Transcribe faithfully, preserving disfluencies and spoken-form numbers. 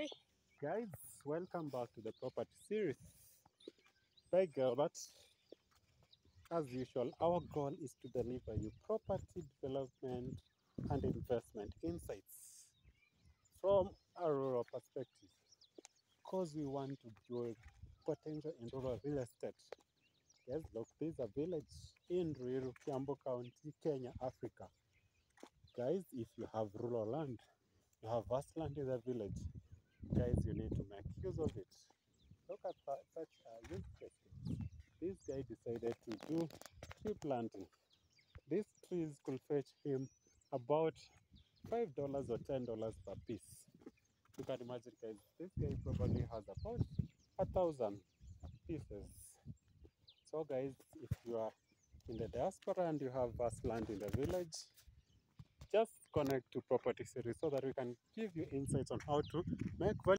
Hey guys, welcome back to the property series. Hey girl, but as usual, our goal is to deliver you property development and investment insights from a rural perspective, because we want to build potential in rural real estate. Yes, look, this is a village in Ruiru, Kiambu County, Kenya, Africa. Guys, if you have rural land, you have vast land in the village, guys, you need to make use of it. Look at such a use case. This guy decided to do tree planting. These trees could fetch him about five dollars or ten dollars per piece. You can imagine, guys, this guy probably has about a thousand pieces. So guys, if you are in the diaspora and you have vast land in the village, just connect to property series so that we can give you insights on how to make value.